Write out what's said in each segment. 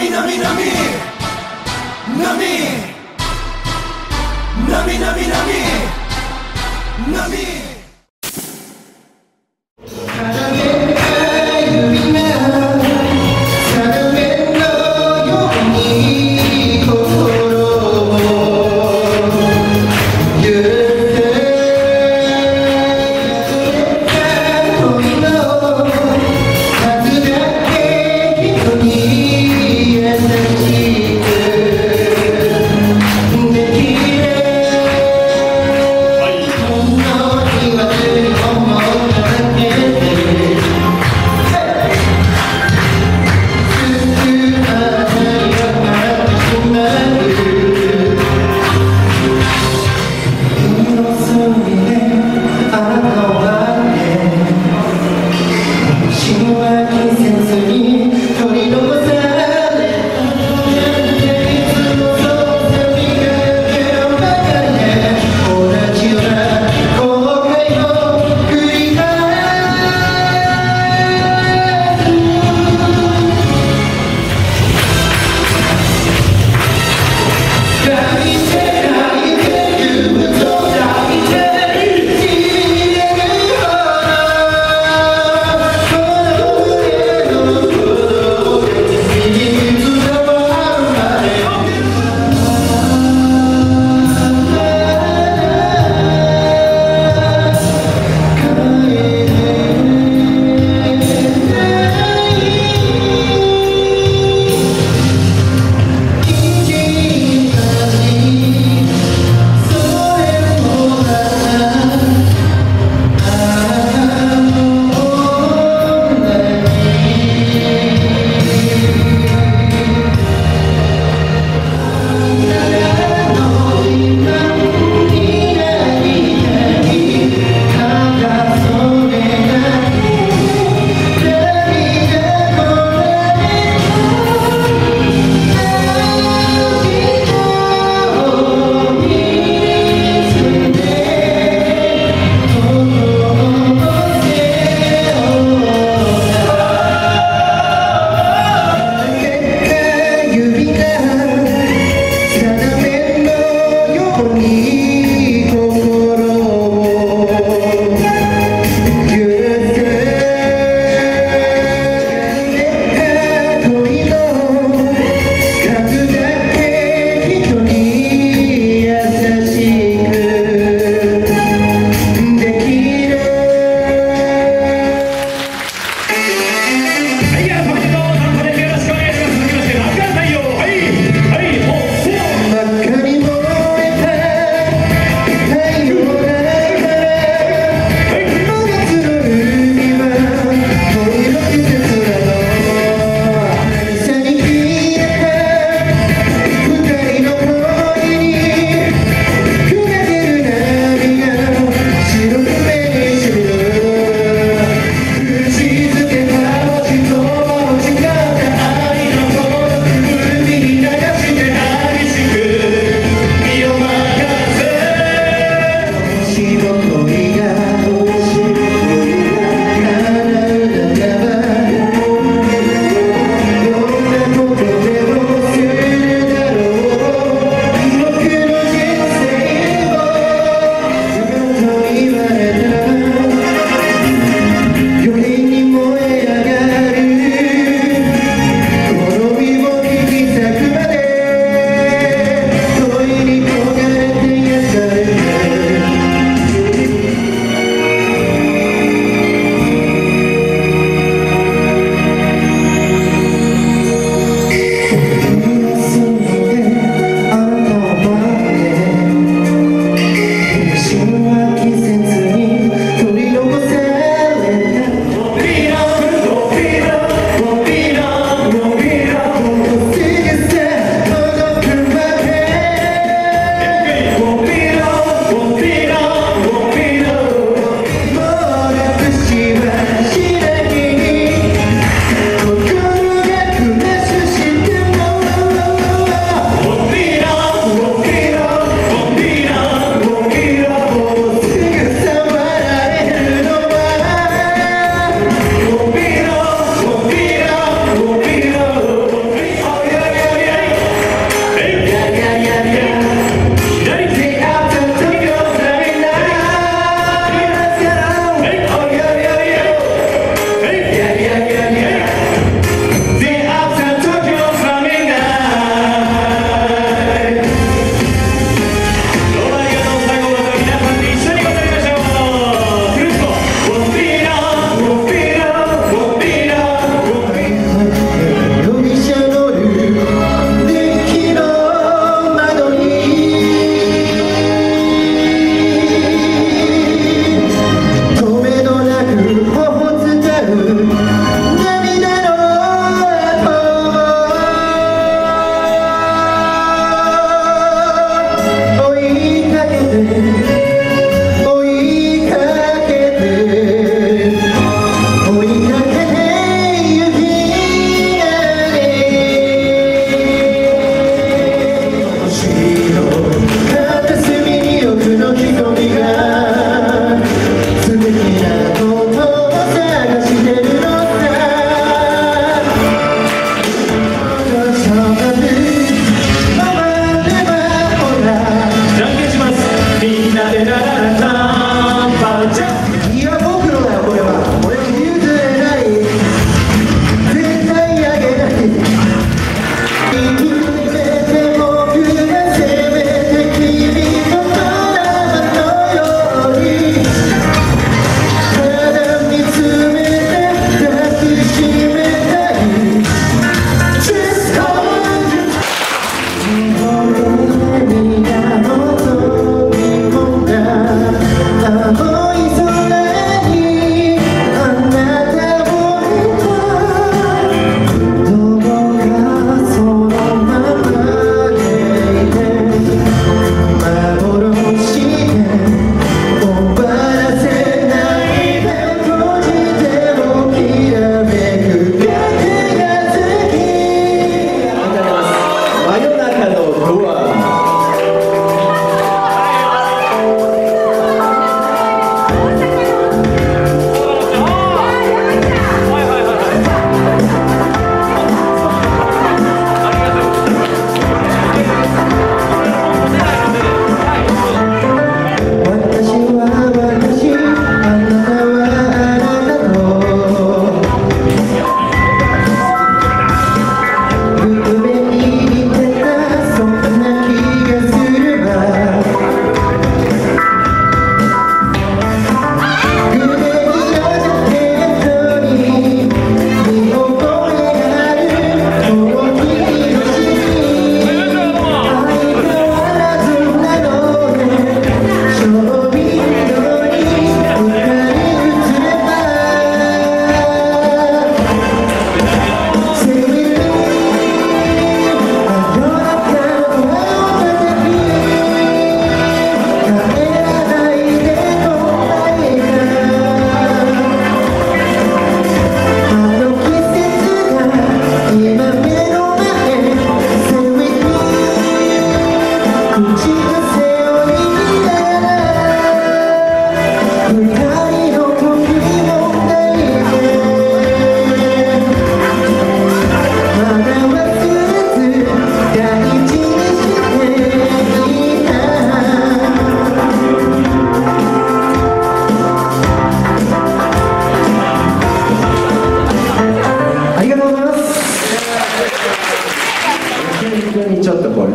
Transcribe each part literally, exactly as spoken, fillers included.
波波波波波波波波「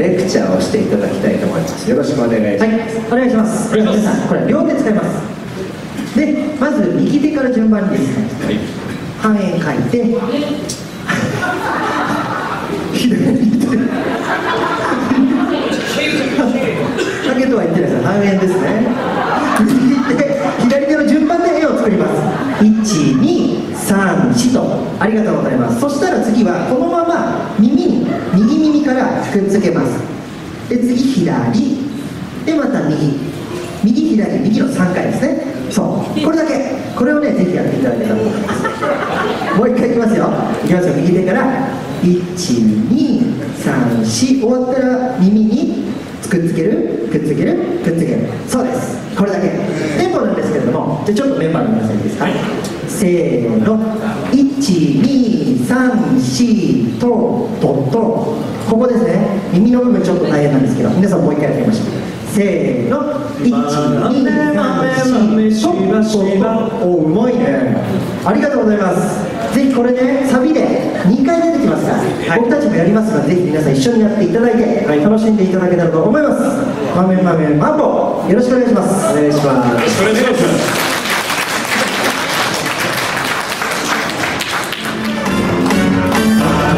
レクチャーをしていただきたいと思います。よろしくお願いします。はい、お願いします。皆さん、これ両手使います。で、まず右手から順番にですね、はい、半円書いて左手だけとは言ってないです。半円ですね。右手左手の順番で円を作ります。いち、に、さん、よんと。ありがとうございます。そしたら次はこのまま耳に、右耳からくっつけます。で、次左で、また右右左右のさんかいですね。そう、これだけ。これをね、ぜひやっていただけたらと思います。もう一回いきますよ。いきますよ。右手からいち、に、さん、よん。終わったら耳にくっつける、くっつける、くっつける。そうです。これだけテンポなんですけれども、じゃあちょっとメンバーの皆さんいいですか、はい、せーの、いち、に、さん、よんとドット。ここですね、耳の部分ちょっと大変なんですけど、皆さんもう一回やってみましょう。せーの、いち、に、さん、よん、お、うまいね。ありがとうございます。ぜひこれね、サビでにかい出てきますから、はい、僕たちもやりますので、ぜひ皆さん一緒にやっていただいて、はい、楽しんでいただけたらと思います。まめまめまんぼ、よろしくお願いします。お願いします。よろしくお願いします。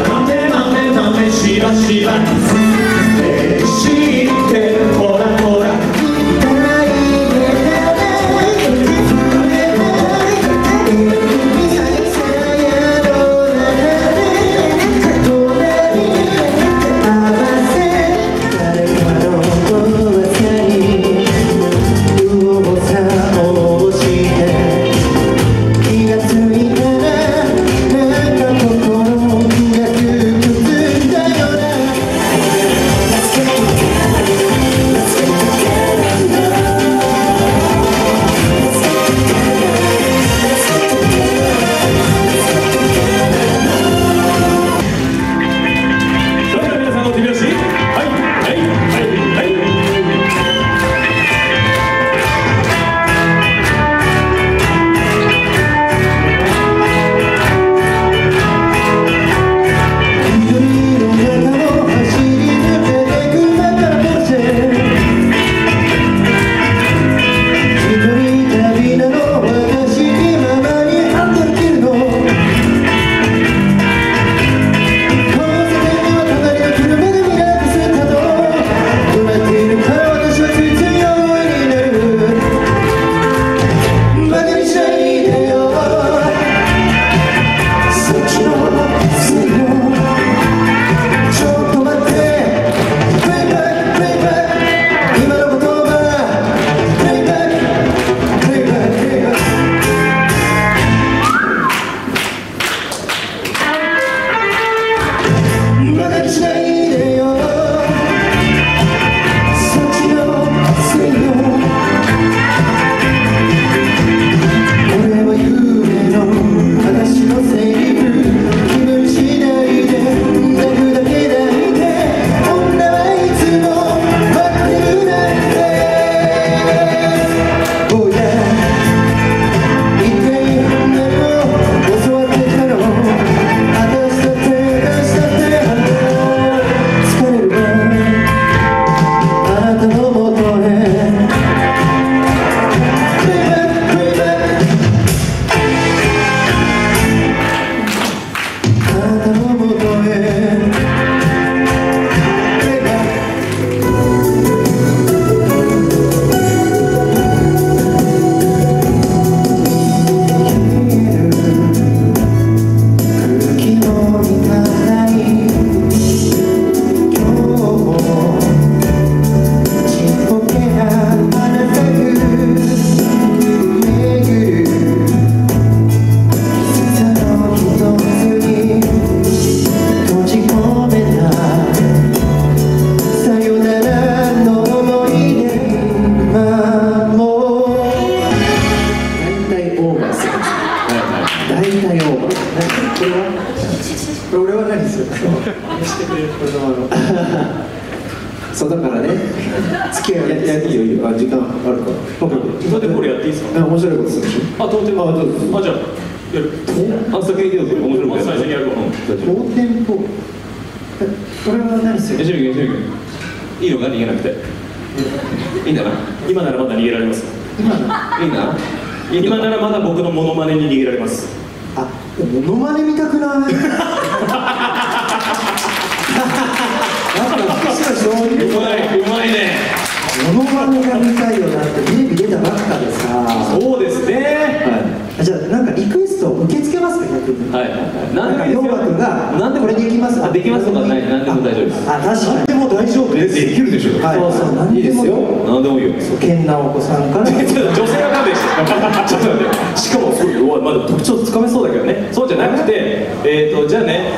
まめまめまめしばしば嬉しいってほらほらこれは何ですよ。いいのか、逃げなくていいんだな、今ならまだ逃げられます、いいな、今ならまだ僕のモノマネに逃げられます。あ、モノマネ見たくないうまいね、モノマネが見たいよなってテレビ出たばっかでさ。そうですね、はい、じゃあなんかリクエスト受け付けますか、逆に。はい、なんかヨーガ君がなんでこれできますか、できますとかない、なんでも大丈夫です。あ、確かになんでも大丈夫です、できるでしょ。はい、そうそう、なんでもいいですよ、なんでもいいよ。健直子さんから女性が勘弁してちょっと待って、しかもすごい弱い、まだ特徴つかめそうだけどね。そうじゃなくて、えーとじゃあね、